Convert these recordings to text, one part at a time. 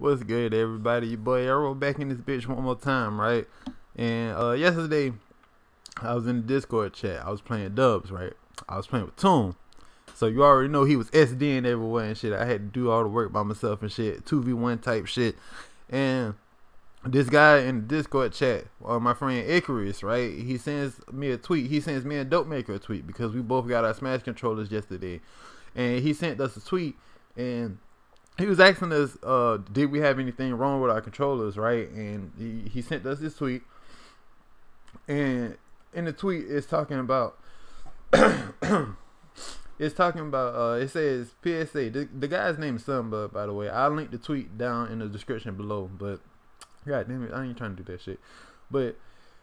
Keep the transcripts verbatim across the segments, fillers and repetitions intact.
What's good, everybody? Your boy Arrow back in this bitch one more time, right? And uh, yesterday, I was in the Discord chat. I was playing dubs, right? I was playing with Toon. So you already know he was SDing everywhere and shit. I had to do all the work by myself and shit. two v one type shit. And this guy in the Discord chat, uh, my friend Icarus, right? He sends me a tweet. He sends me and Dope Maker a tweet because we both got our Smash controllers yesterday. And he sent us a tweet and he was asking us, uh, did we have anything wrong with our controllers, right? And he, he sent us this tweet. And in the tweet, it's talking about, it's talking about, uh, it says, P S A, the, the guy's name is Sunbugg, by the way. I'll link the tweet down in the description below, but god damn it, I ain't trying to do that shit. But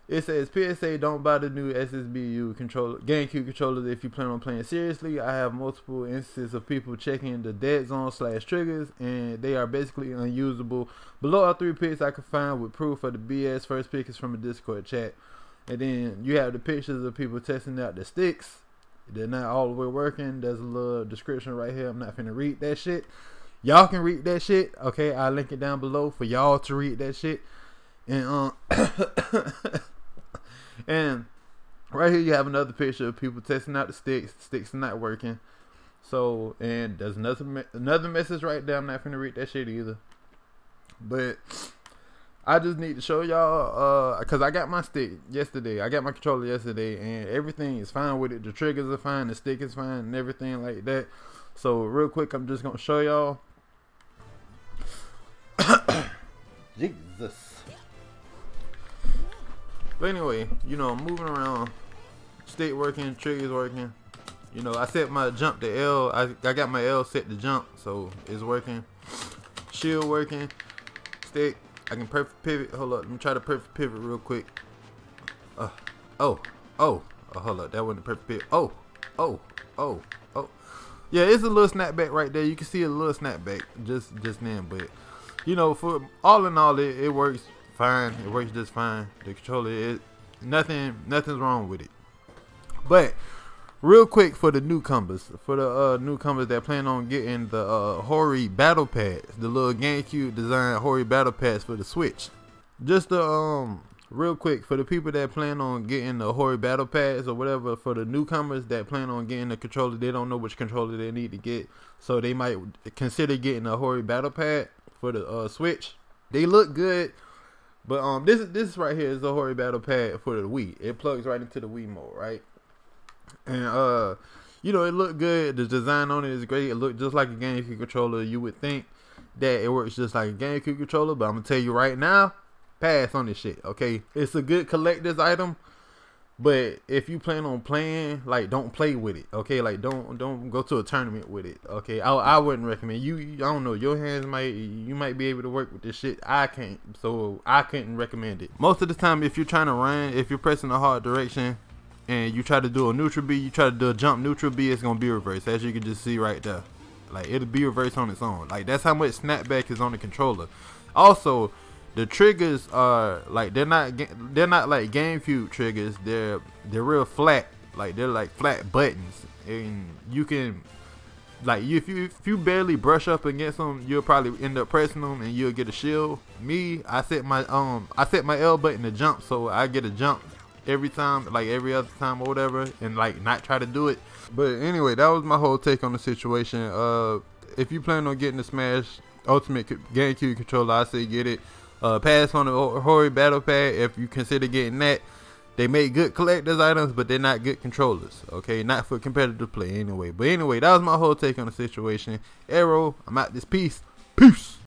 it says, P S A, don't buy the new S S B U controller, GameCube controllers if you plan on playing seriously. I have multiple instances of people checking the dead zone slash triggers, and they are basically unusable. Below are three pics I could find with proof of the B S. First pic is from a Discord chat. And then you have the pictures of people testing out the sticks. They're not all the way working. There's a little description right here. I'm not finna read that shit. Y'all can read that shit. Okay, I'll link it down below for y'all to read that shit. And, um... and right here you have another picture of people testing out the sticks. The sticks are not working. So, and there's another me another message right there. I'm not finna read that shit either. But I just need to show y'all, uh, cause I got my stick yesterday. I got my controller yesterday, and everything is fine with it. The triggers are fine, the stick is fine, and everything like that. So real quick, I'm just gonna show y'all. Jesus. But anyway, you know, moving around, stick working, triggers working. You know, I set my jump to L. I, I got my L set to jump, so it's working. Shield working, stick. I can perfect pivot. Hold up, let me try to perfect pivot real quick. Uh, oh, oh, oh, hold up, that wasn't the perfect pivot. Oh, oh, oh, oh. Yeah, it's a little snapback right there. You can see a little snapback just just then, but you know, for all in all, it, it works fine. It works just fine. The controller, it nothing nothing's wrong with it. But real quick for the newcomers, for the uh, newcomers that plan on getting the uh, Hori Battle Pads, the little GameCube designed Hori Battle Pads for the Switch. Just the um, real quick for the people that plan on getting the Hori Battle Pads or whatever, for the newcomers that plan on getting the controller, they don't know which controller they need to get, so they might consider getting a Hori Battle Pad for the uh, Switch. They look good, but um, this this right here is the Hori Battle Pad for the Wii. It plugs right into the Wii mode, right? And uh you know, it looked good. The design on it is great. It looked just like a GameCube controller. You would think that it works just like a GameCube controller, but I'm gonna tell you right now, pass on this shit. Okay, it's a good collector's item, but if you plan on playing, like, don't play with it. Okay, like, don't don't go to a tournament with it. Okay, I, I wouldn't recommend you. I don't know, your hands might, you might be able to work with this shit. I can't, so I couldn't recommend it. Most of the time, if you're trying to run, if you're pressing the hard direction and you try to do a neutral B, you try to do a jump neutral B, it's gonna be reversed, as you can just see right there. Like, it'll be reversed on its own. Like, that's how much snapback is on the controller. Also, the triggers are like, they're not they're not like GameCube triggers. They're they're real flat. Like, they're like flat buttons, and you can, like, if you if you barely brush up against them, you'll probably end up pressing them and you'll get a shield. Me, I set my um I set my L button to jump, so I get a jump every time, like every other time or whatever, and like not try to do it. But anyway, that was my whole take on the situation. Uh if you plan on getting the Smash Ultimate GameCube controller, I say get it. Uh pass on the Hori Battle Pad if you consider getting that. They make good collector's items, but they're not good controllers. Okay, not for competitive play anyway. But anyway, that was my whole take on the situation. Arrow, I'm out this piece. Peace.